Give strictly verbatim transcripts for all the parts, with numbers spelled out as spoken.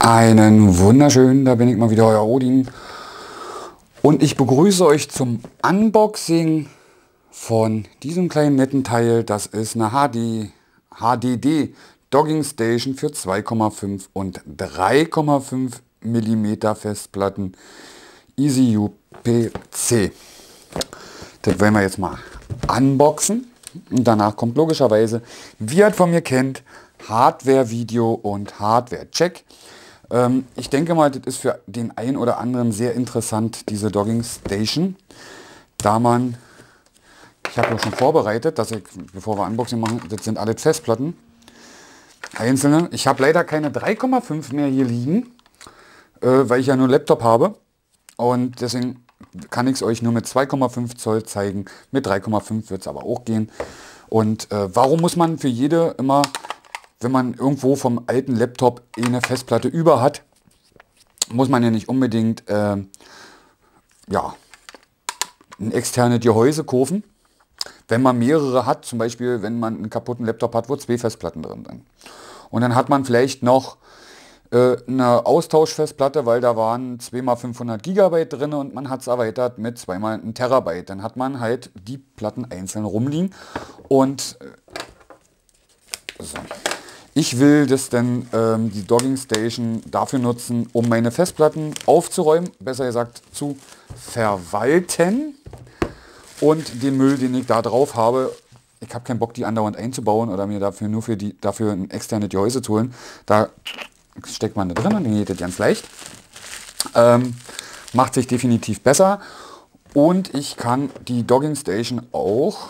Einen wunderschönen, da bin ich mal wieder, euer Odin. Und ich begrüße euch zum Unboxing von diesem kleinen netten Teil. Das ist eine H D, H D D Dogging Station für zwei Komma fünf und drei Komma fünf Millimeter Festplatten EasyUPC. Das wollen wir jetzt mal unboxen. Und danach kommt logischerweise, wie ihr von mir kennt, Hardware-Video und Hardware-Check. Ich denke mal, das ist für den einen oder anderen sehr interessant, diese Dogging Station. Da man, ich habe ja schon vorbereitet, dass ich, bevor wir Unboxing machen, das sind alle Festplatten. Einzelne. Ich habe leider keine drei Komma fünf mehr hier liegen, weil ich ja nur Laptop habe. Und deswegen kann ich es euch nur mit zwei Komma fünf Zoll zeigen. Mit drei Komma fünf wird es aber auch gehen. Und warum muss man für jede immer, wenn man irgendwo vom alten Laptop eine Festplatte über hat, muss man ja nicht unbedingt äh, ja, ein externes Gehäuse kaufen. Wenn man mehrere hat, zum Beispiel wenn man einen kaputten Laptop hat, wo zwei Festplatten drin sind. Und dann hat man vielleicht noch äh, eine Austauschfestplatte, weil da waren zwei mal fünfhundert Gigabyte drin und man hat es erweitert mit zwei mal ein Terabyte. Dann hat man halt die Platten einzeln rumliegen. Und äh, so. Ich will das denn ähm, die Dogging Station dafür nutzen, um meine Festplatten aufzuräumen, besser gesagt zu verwalten und den Müll, den ich da drauf habe. Ich habe keinen Bock, die andauernd einzubauen oder mir dafür nur für die dafür ein externes Gehäuse zu holen. Da steckt man da drin und dann geht das ganz leicht. Ähm, macht sich definitiv besser und ich kann die Dogging Station auch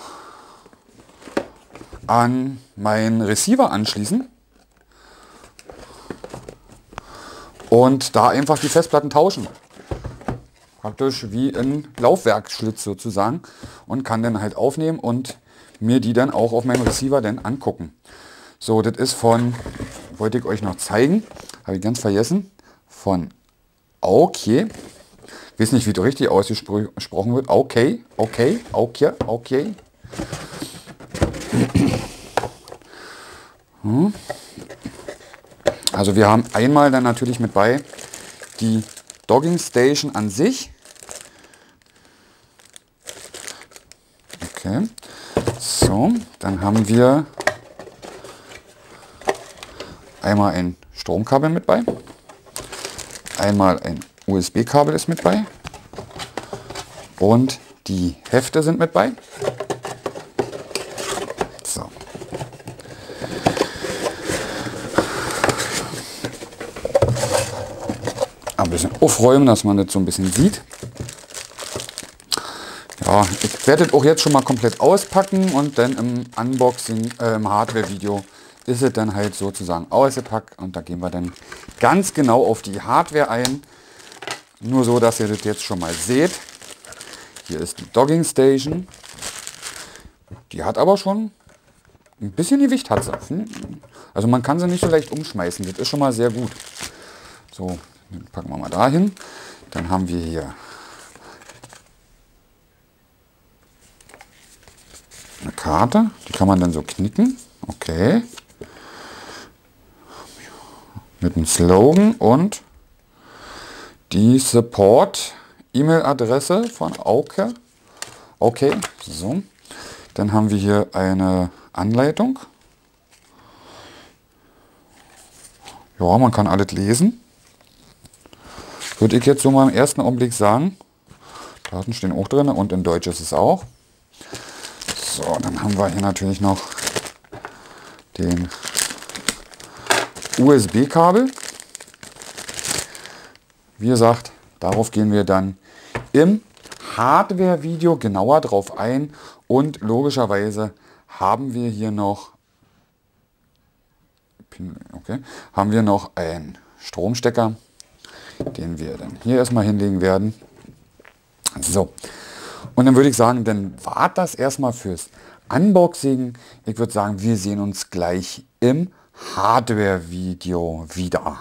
an meinen Receiver anschließen und da einfach die Festplatten tauschen. Praktisch wie ein Laufwerksschlitz sozusagen und kann dann halt aufnehmen und mir die dann auch auf meinem Receiver dann angucken. So, das ist von, wollte ich euch noch zeigen, habe ich ganz vergessen, von Aukey. Ich weiß nicht, wie das richtig ausgesprochen wird. Okay, okay, okay, okay. Also wir haben einmal dann natürlich mit bei die Dogging Station an sich. Okay, so, dann haben wir einmal ein Stromkabel mit bei, einmal ein U S B-Kabel ist mit bei und die Hefte sind mit bei. Ein bisschen aufräumen, dass man das so ein bisschen sieht. Ja, ich werde das auch jetzt schon mal komplett auspacken und dann im Unboxing, äh, im Hardware-Video ist es dann halt sozusagen ausgepackt und da gehen wir dann ganz genau auf die Hardware ein. Nur so, dass ihr das jetzt schon mal seht. Hier ist die Dogging Station. Die hat aber schon ein bisschen Gewicht, hat sie. Also man kann sie nicht so leicht umschmeißen, das ist schon mal sehr gut. So. Den packen wir mal dahin. Dann haben wir hier eine Karte, die kann man dann so knicken. Okay. Mit einem Slogan und die Support-E-Mail-Adresse von Aukey. Okay, so. Dann haben wir hier eine Anleitung. Ja, man kann alles lesen. Würde ich jetzt so mal im ersten Augenblick sagen. Daten stehen auch drin und in Deutsch ist es auch. So, dann haben wir hier natürlich noch den U S B-Kabel. Wie gesagt, darauf gehen wir dann im Hardware-Video genauer drauf ein. Und logischerweise haben wir hier noch, okay, haben wir noch einen Stromstecker, den wir dann hier erstmal hinlegen werden. So, und dann würde ich sagen, dann war das erstmal fürs Unboxing. Ich würde sagen, wir sehen uns gleich im Hardware-Video wieder.